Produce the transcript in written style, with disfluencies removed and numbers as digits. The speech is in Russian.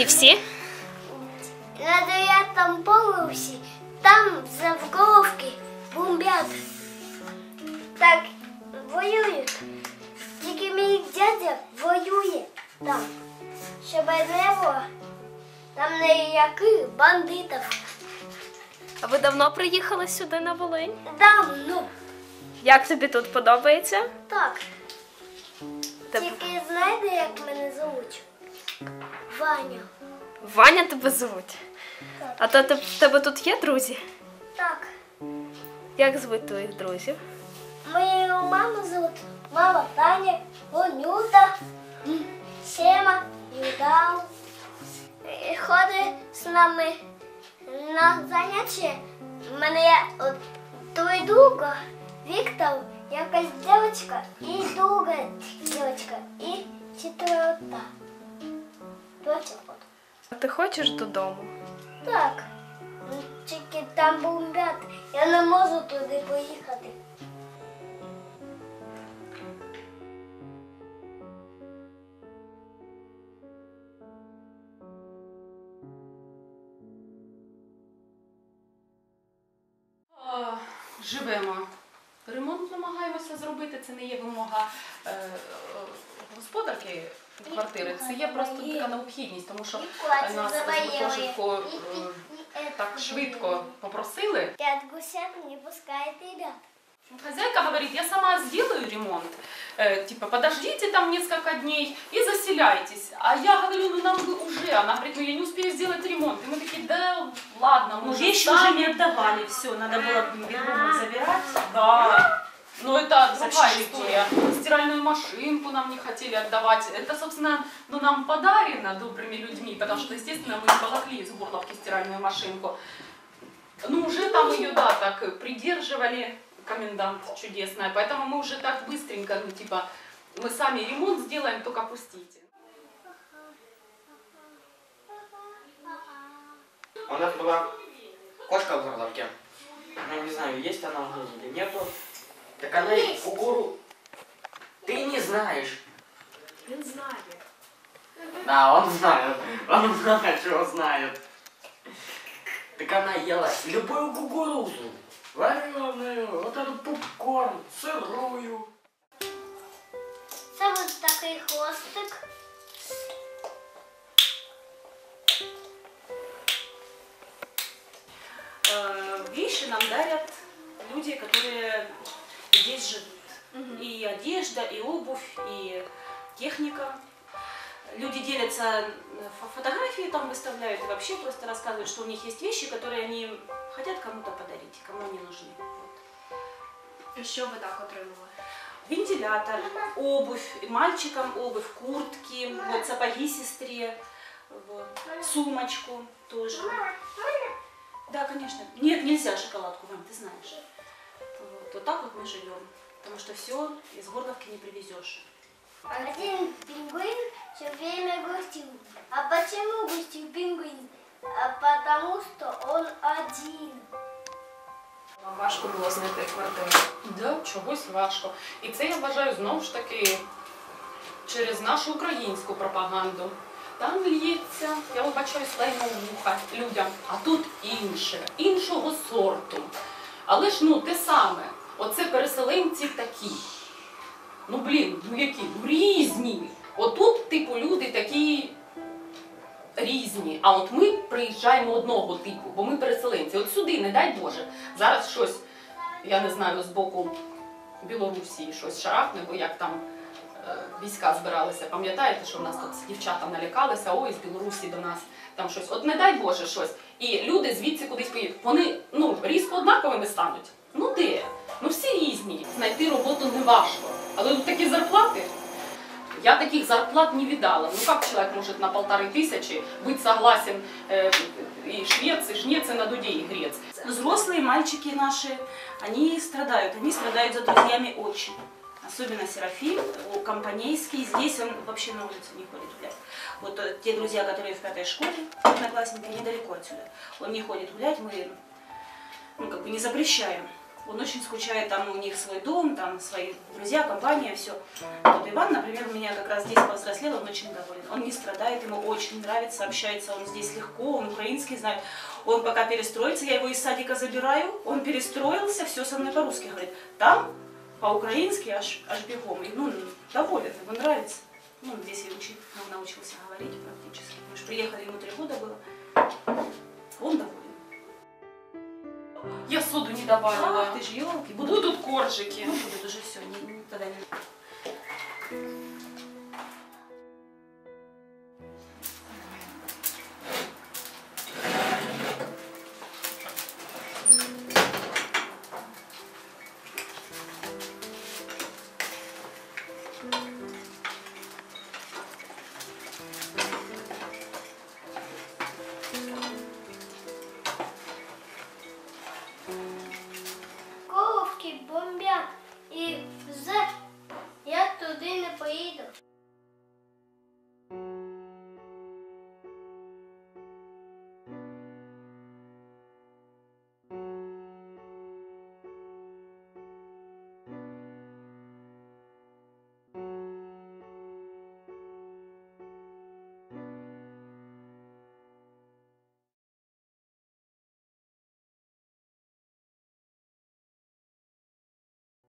И все? Когда я там полосе, там за в Горловке бомбят. Так воюют. Только мой дядя воюет там, чтобы не было там никаких бандитов. А ви давно приїхали сюди на Волинь? Давно. Як тобі тут подобається? Так. Тільки знаєте, як мене звуть? Ваня. Ваня тебе звуть? Так. А то в тебе тут є друзі? Так. Як звуть твоїх друзів? Мою маму звуть мама Таня, Гонюта, Сема, Юдал. Ходить з нами на заняття. У мене є твій друг Віктор, якась дівчинка, і друга дівчинка, і четверта. А ти хочеш додому? Так. Тільки там бомблять. Я не можу туди поїхати. Живемо. Ремонт намагаємося зробити, це не є вимога господарки квартири, це є просто така необхідність, тому що нас господарку так швидко попросили. П'ять гусят не пускають ребят. Хозяйка говорит, я сама сделаю ремонт, типа подождите там несколько дней и заселяйтесь. А я говорю, ну нам бы уже, она говорит, ну я не успею сделать ремонт. И мы такие, да ладно, мы вещи уже не отдавали, все, надо было бегом забирать. Да, но это другая история. Стиральную машинку нам не хотели отдавать. Это, собственно, ну, нам подарено добрыми людьми, потому что, естественно, мы не волокли из Горловки стиральную машинку. Ну уже там ее, да, так придерживали. Комендант чудесная, поэтому мы уже так быстренько, ну типа, мы сами ремонт сделаем, только пустите. У нас была кошка в Горловке, ну не знаю, есть она в Горловке или нету, так она у гору, ты не знаешь. Он знает. Да, он знает, что знает. Так она ела любую кукурузу. Вареную, вот этот попкорн, сырую. Це вот такой хвостик. Вещи нам дарят люди, которые здесь живут. И одежда, и обувь, и техника. Люди делятся, фотографии там выставляют и вообще просто рассказывают, что у них есть вещи, которые они хотят кому-то подарить, кому они нужны. Вот. Еще бы так отрывало. Вентилятор, обувь, мальчикам обувь, куртки, вот, сапоги сестре, вот, сумочку тоже. Да, конечно. Нет, нельзя шоколадку, Вань, ты знаешь. Вот так вот мы живем, потому что все из Горловки не привезешь. Один пингвин все время грустил. А почему грустил пингвин? А потому что он один. Важко було знайти квартиру. Да. Чогось важко. І це, я вважаю, знову ж таки через нашу українську пропаганду. Там лється, я вибачаю слайно вуха людям, а тут інше, іншого сорту. Але ж, ну, те саме. Оце переселенці такі. Ну, блін, ну які? Ну, різні. Отут, типу, люди такі різні. А от ми приїжджаємо одного типу, бо ми переселенці. От сюди, не дай Боже, зараз щось, я не знаю, з боку Білорусії щось шарахне, бо як там війська збиралися. Пам'ятаєте, що в нас тут дівчата налякалися, ой, з Білорусі до нас там щось. От не дай Боже щось. І люди звідси кудись поїдуть. Вони, ну, різко однаковими стануть. Ну де? Ну всі різні. Знайти роботу не важко. Але тут такі зарплати. Я таких зарплат не видала. Ну как человек может на 1500 быть согласен и швец, и жнец, и на дуде, и грец? Взрослые мальчики наши, они страдают за друзьями очень. Особенно Серафим Компанейский, здесь он вообще на улицу не ходит гулять. Вот те друзья, которые в 5-й школе, одноклассники, недалеко отсюда, он не ходит гулять, мы, ну, как бы не запрещаем. Он очень скучает, там у них свой дом, там свои друзья, компания, все. Вот Иван, например, у меня как раз здесь повзрослел, он очень доволен. Он не страдает, ему очень нравится, общается он здесь легко, он украинский знает. Он пока перестроится, я его из садика забираю, он перестроился, все со мной по-русски говорит. Там по-украински аж бегом. И, ну, доволен, ему нравится. Ну, здесь и учить, он научился говорить практически. Мы же приехали, ему 3 года было. Он доволен. Я соду не добавила. Ах, ты ж, елки. Будут коржики. Ну, будут уже все. Тогда не...